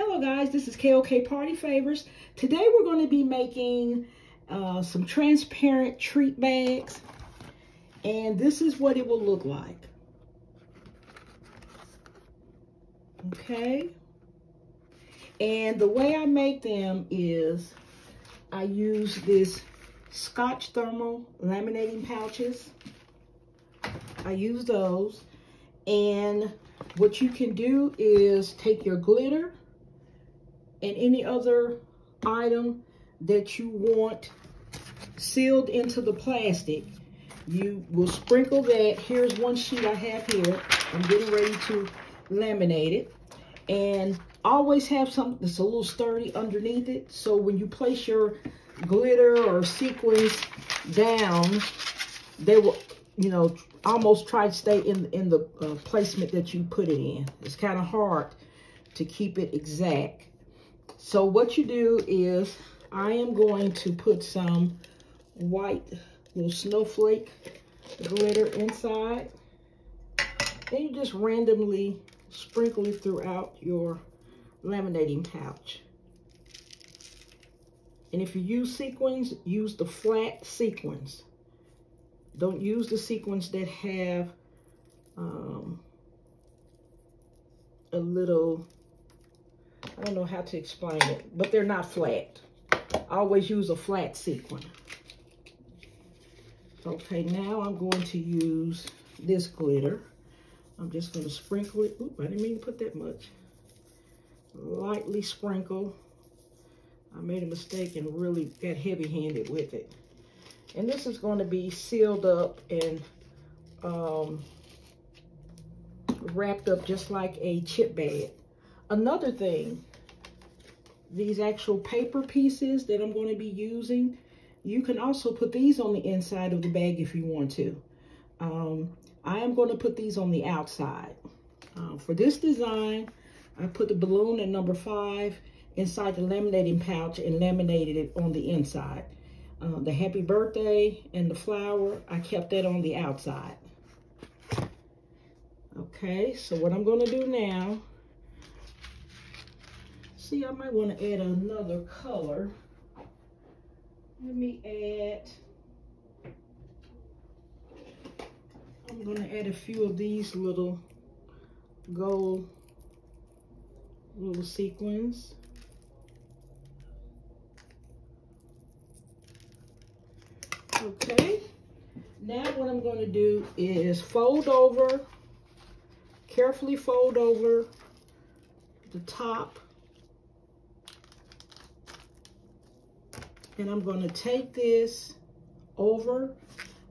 Hello guys, this is KOK Party Favors. Today we're going to be making some transparent treat bags, and this is what it will look like. Okay, and the way I make them is I use this Scotch Thermal Laminating Pouches. I use those, and what you can do is take your glitter and any other item that you want sealed into the plastic. You will sprinkle that. Here's one sheet I have here. I'm getting ready to laminate it. And always have something that's a little sturdy underneath it. So when you place your glitter or sequins down, they will, you know, almost try to stay in the placement that you put it in. It's kind of hard to keep it exact. So what you do is I am going to put some white little snowflake glitter inside. Then you just randomly sprinkle it throughout your laminating pouch. And if you use sequins, use the flat sequins. Don't use the sequins that have a little... I don't know how to explain it, but they're not flat. I always use a flat sequin. Okay, now I'm going to use this glitter. I'm just going to sprinkle it. Oop, I didn't mean to put that much. Lightly sprinkle. I made a mistake and really got heavy-handed with it. And this is going to be sealed up and wrapped up just like a chip bag. Another thing, these actual paper pieces that I'm going to be using, you can also put these on the inside of the bag if you want to. I am going to put these on the outside. For this design, I put the balloon at number 5 inside the laminating pouch and laminated it on the inside. The happy birthday and the flower, I kept that on the outside. Okay, so what I'm going to do now, see, I might want to add another color. Let me add, I'm going to add a few of these little gold little sequins. Okay, now what I'm going to do is fold over, carefully fold over the top. And I'm going to take this over.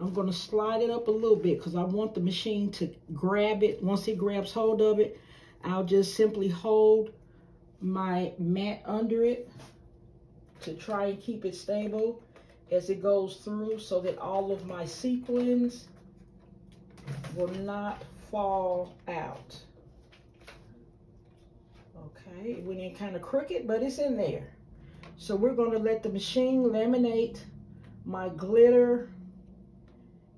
I'm going to slide it up a little bit because I want the machine to grab it. Once it grabs hold of it, I'll just simply hold my mat under it to try and keep it stable as it goes through so that all of my sequins will not fall out. Okay, it went in kind of crooked, but it's in there. So we're going to let the machine laminate my glitter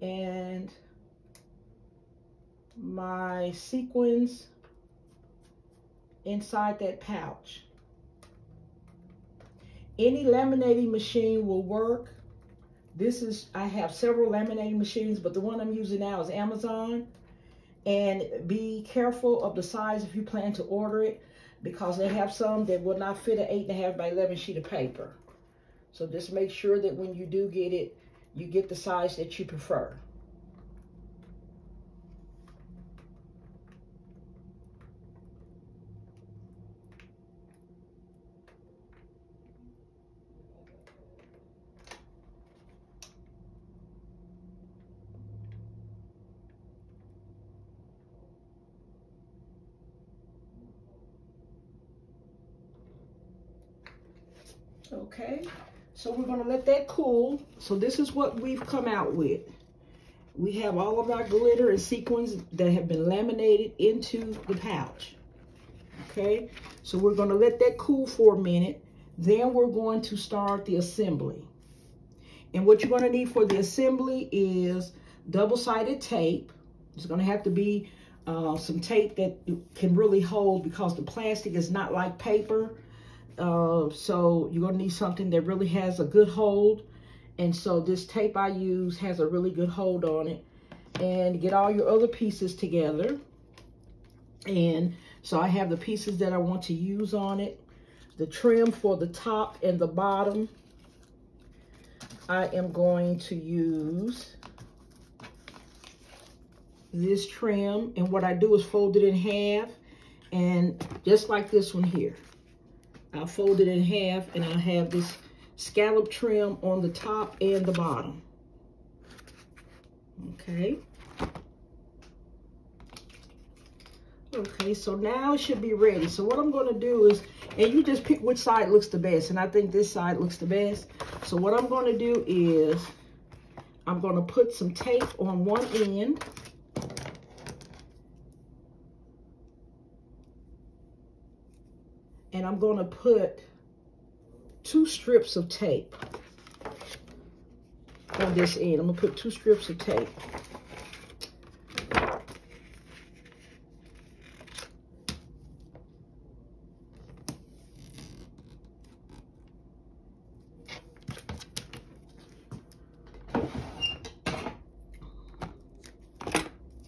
and my sequins inside that pouch. Any laminating machine will work. This is, I have several laminating machines, but the one I'm using now is Amazon. And be careful of the size if you plan to order it, because they have some that will not fit an 8.5 by 11 sheet of paper. So just make sure that when you do get it, you get the size that you prefer. Okay, so we're going to let that cool. So this is what we've come out with. We have all of our glitter and sequins that have been laminated into the pouch. Okay, so we're going to let that cool for a minute. Then we're going to start the assembly. And what you're going to need for the assembly is double-sided tape. It's going to have to be some tape that can really hold, because the plastic is not like paper. So you're going to need something that really has a good hold. And so this tape I use has a really good hold on it. And get all your other pieces together. And so I have the pieces that I want to use on it. The trim for the top and the bottom, I am going to use this trim, and what I do is fold it in half, and just like this one here, I'll fold it in half, and I'll have this scallop trim on the top and the bottom. Okay. Okay, so now it should be ready. So what I'm going to do is, and you just pick which side looks the best, and I think this side looks the best. So what I'm going to do is, I'm going to put some tape on one end. And I'm going to put two strips of tape on this end. I'm going to put two strips of tape.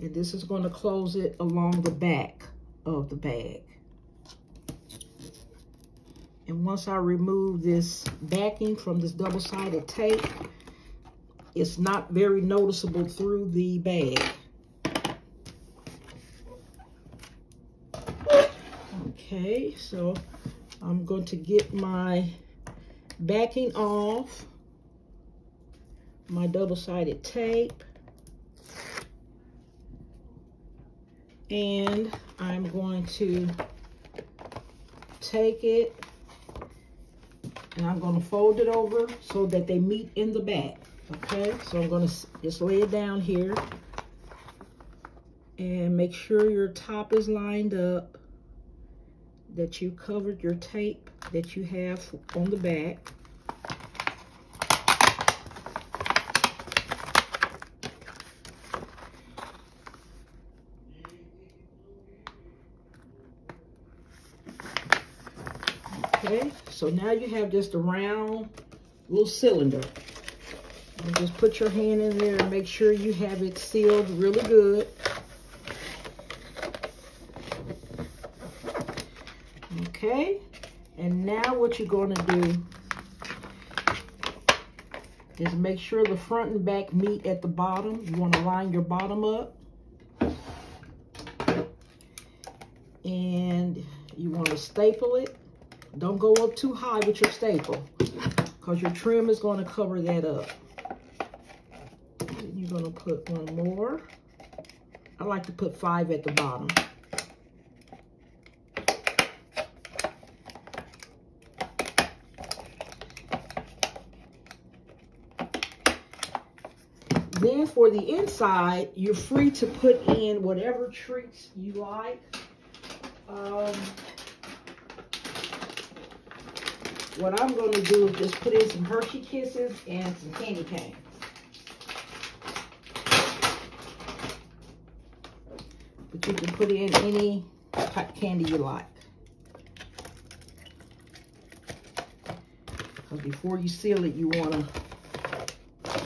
And this is going to close it along the back of the bag. And once I remove this backing from this double-sided tape, it's not very noticeable through the bag. Okay, so I'm going to get my backing off my double-sided tape. And I'm going to take it, and I'm going to fold it over so that they meet in the back. Okay, so I'm going to just lay it down here and make sure your top is lined up, that you covered your tape that you have on the back. Okay, so now you have just a round little cylinder. And just put your hand in there and make sure you have it sealed really good. Okay, and now what you're going to do is make sure the front and back meet at the bottom. You want to line your bottom up. And you want to staple it. Don't go up too high with your staple, because your trim is going to cover that up. And you're going to put one more. I like to put 5 at the bottom. Then for the inside, you're free to put in whatever treats you like. What I'm going to do is just put in some Hershey Kisses and some candy canes. But you can put in any type of candy you like. Because before you seal it, you want to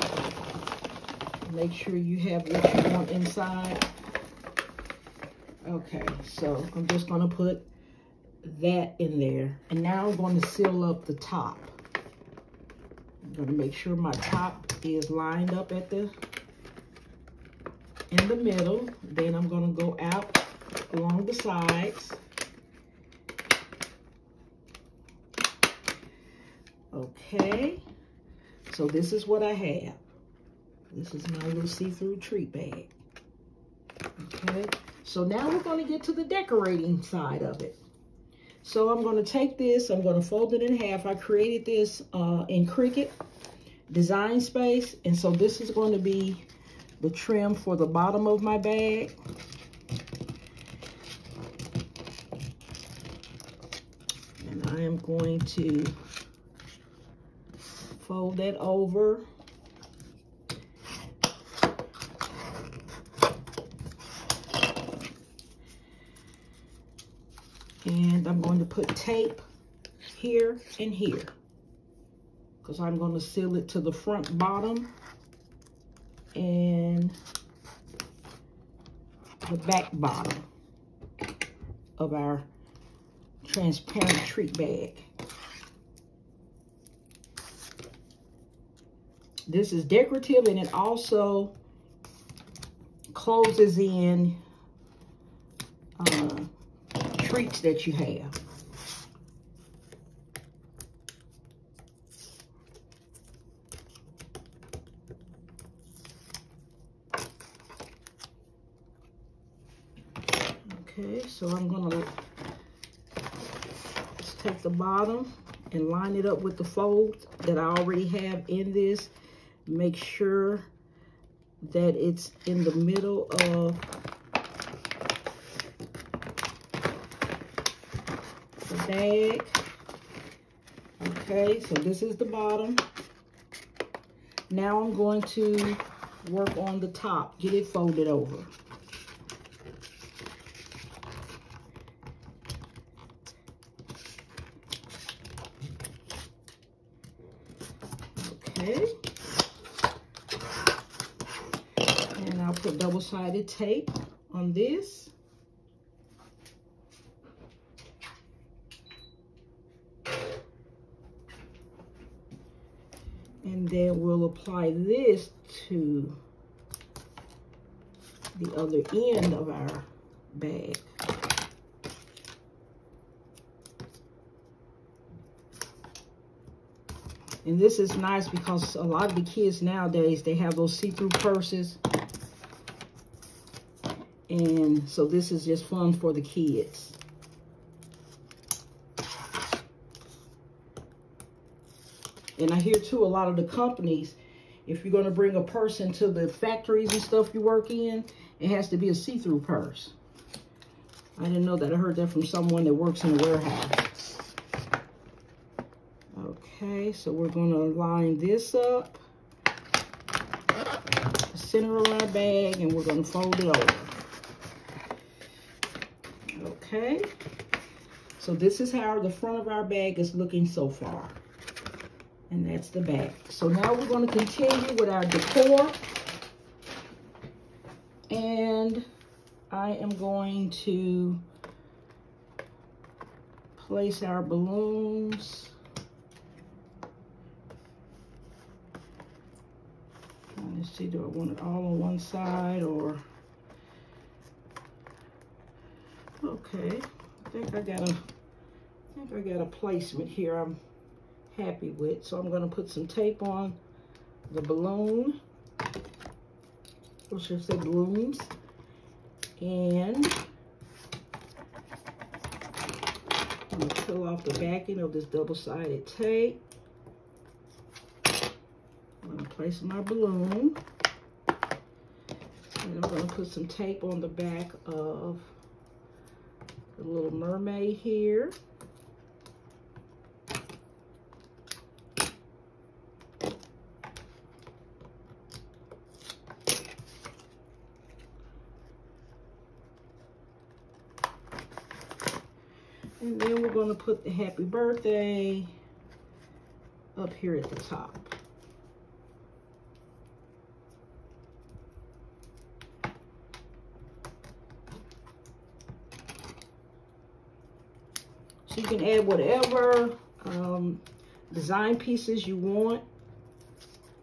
make sure you have what you want inside. Okay, so I'm just going to put that in there, and now I'm going to seal up the top. I'm going to make sure my top is lined up at the in the middle. Then I'm going to go out along the sides. Okay, so this is what I have. This is my little see-through treat bag. Okay, so now we're going to get to the decorating side of it. So I'm going to take this, I'm going to fold it in half. I created this in Cricut Design Space. And so this is going to be the trim for the bottom of my bag. And I am going to fold that over. And I'm going to put tape here and here, because I'm going to seal it to the front bottom and the back bottom of our transparent treat bag. This is decorative, and it also closes in treats that you have. Okay, so I'm gonna just take the bottom and line it up with the folds that I already have in this. Make sure that it's in the middle of the bag. Okay, so this is the bottom. Now I'm going to work on the top, get it folded over. Put double-sided tape on this. And then we'll apply this to the other end of our bag. And this is nice because a lot of the kids nowadays, they have those see-through purses. And so this is just fun for the kids. And I hear too, a lot of the companies, if you're going to bring a purse into the factories and stuff you work in, it has to be a see-through purse. I didn't know that. I heard that from someone that works in a warehouse. Okay, so we're going to line this up, the center of our bag, and we're going to fold it over. Okay, so this is how the front of our bag is looking so far. And that's the back. So now we're going to continue with our decor. And I am going to place our balloons. Trying to see, do I want it all on one side or... Okay, I think I got a placement here I'm happy with. So I'm gonna put some tape on the balloon, or should I say balloons, and I'm gonna peel off the backing of this double-sided tape. I'm gonna place my balloon, and I'm gonna put some tape on the back of the Little Mermaid here. And then we're going to put the Happy Birthday up here at the top. So you can add whatever design pieces you want.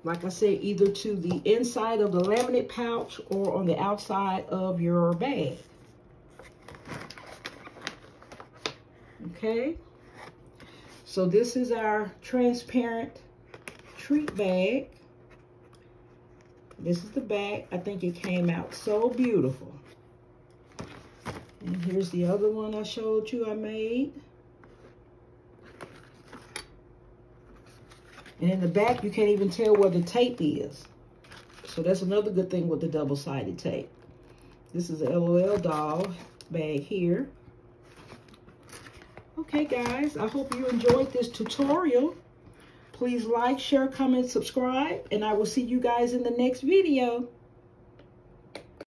Like I said, either to the inside of the laminate pouch or on the outside of your bag. Okay. So this is our transparent treat bag. This is the back. I think it came out so beautiful. And here's the other one I showed you I made. And in the back, you can't even tell where the tape is. So that's another good thing with the double-sided tape. This is a LOL doll bag here. Okay, guys, I hope you enjoyed this tutorial. Please like, share, comment, subscribe, and I will see you guys in the next video.